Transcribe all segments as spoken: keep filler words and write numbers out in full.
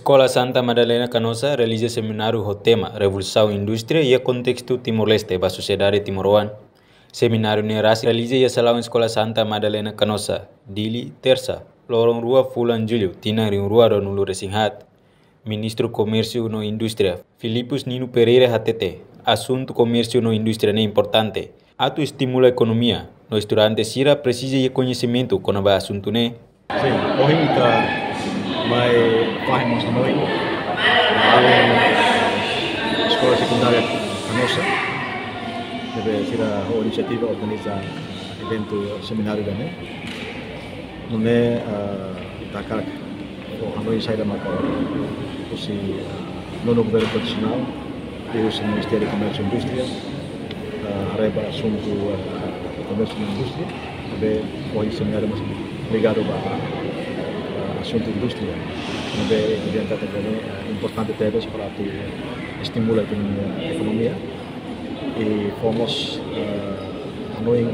Escola Santa Madalena Canossa realiza seminário com o tema Revolução, Indústria e Contexto Timor Leste para a Sociedade Timorana. Seminário Nerasi realiza na Salão Escola Santa Madalena Canossa, Dili, Terça, Lorong Rua Fulan Julio, Tina Ring Rua Donulu Resinghat. Ministro Comércio no Indústria, Filipus Ninu Pereira H T T, assunto comércio no indústria não é importante. Ato estimula a economia, no estudante Sira precisa de conhecimento com o assunto, né? Sim, hoje está... Mas fazemos também a escola secundária nossa. Deve ser a iniciativa organizar evento seminário também. Não é da carga, a noite sai da Macau. O governo tradicional e o Ministério do Comércio e Indústria arreba assunto do comércio e indústria. Deve hoje seminário ligado a assunto indústria, onde adianta também importante temas para estimular a economia e fomos anuem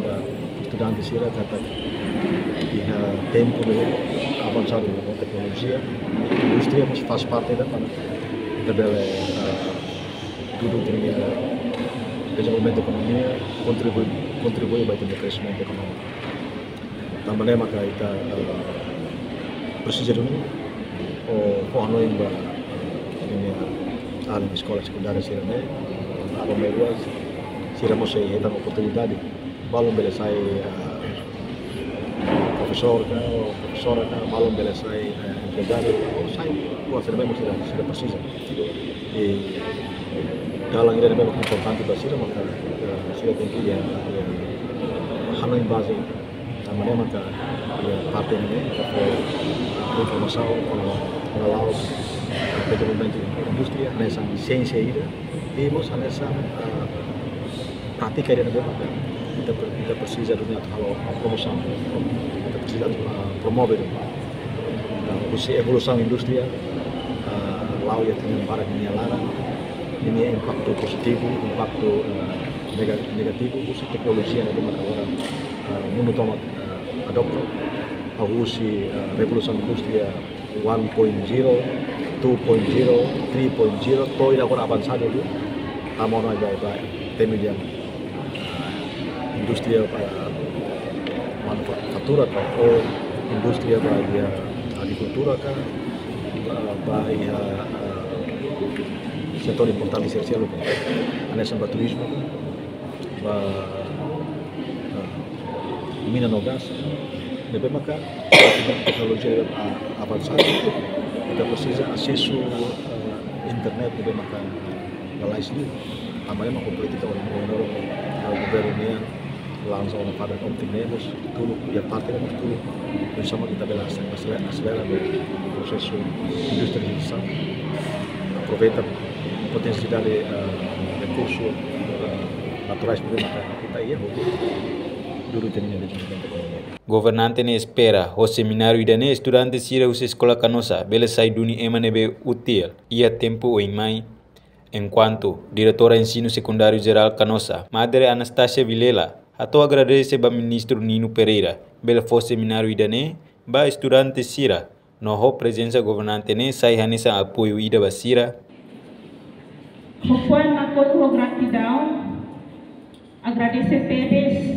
estudantes ira dapat tempo avançado na tecnologia, a indústria mas faz parte da tabela tudo que o desenvolvimento da economia contribui contribui para o crescimento econômico. Também maka kita prosedur ini, oh, pohon yang bah, ini alam sekolah sekundaria sirene, apa mereka siramo saya ada oportunidade, balon belesai profesor, profesora, balon belesai empregado, saya buat sirene mesti dah sudah persisah. Dalam ini memang importante bagi sirene, maka sirene tinggi yang hanya base, namanya maka parte ini. Informação, para o desenvolvimento da indústria, nessa ciência ida, e mostrar nessa prática ida também. Kita precisa de uma promoção, kita precisa de promover a evolução da indústria, lá ia ter para a minha lara, minha impacto positivo, impacto negativo, usa tecnologia na demanda agora, mundo toma adopta. Agusi revolusi industria satu titik nol, dua titik nol, tiga titik nol, toh dilakukan avanzado itu, amor najwa itu, temujang industri para manufaktur atau industri para dia agrikultura kan, para dia sektor importante esensial itu, aneka turisme, para mina no gas. D P M K, tecnologia avançada, kita precisa acesso internet D P M K realize ini, amalnya maupun politika orang orang governia langsung pada kontinennya harus dulu ya partai harus dulu bersama kita belajar masalah masalah proses industrialisasi, aproveita potensi dari resursus naturais D P M K kita iya boleh. Governante ne espera o seminário ida ne estudantes ira usa escola Canossa belesai duni emanebe util ia tempo o imai. Enquanto diretora ensino secundário geral Canossa Madre Anastasia Vilela ato agradece ba ministro Ninu Pereira bela fo seminário ida ne ba estudantes ira no ho presença governante ne sai hanesa apoio ida ba sira. Conforme com gratidão agradeceres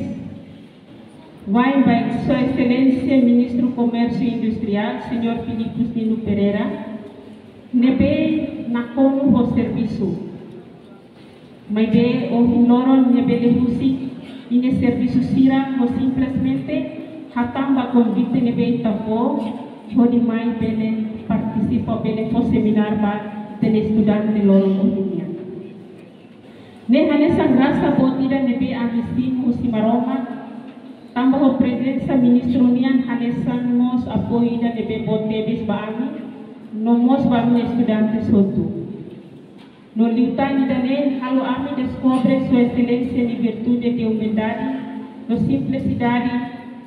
vai vai Sua Excelência Ministro Comércio e Industrial, senhor Filipus Ninu Pereira, nebe na como o serviço, mas de o ignoram nebe de rusi e ne serviço sira ou simplesmente hatamba convite nebe itafo, onde mais bene participa bene for seminar para ter estudante loro comunhão. Ne hanessa graça botida nebe avistim usimaroma tambah o presença ministro nian hanesan mos apoio da D P Botebis baami no mos baami estudantes soto no liutani da ne halo ami descobre sua excelência de virtude de humildade no simplicidade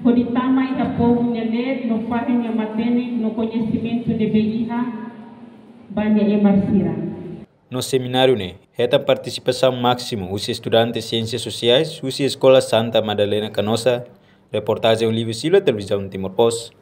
pode tamai da povo nia ler no farinha matene no conhecimento de beira banha e marcira. No seminário ne reta participação máximo os estudantes de ciências sociais os escola Santa Madalena Canossa. Reportagem Livre Sila, Televisão Timor Post.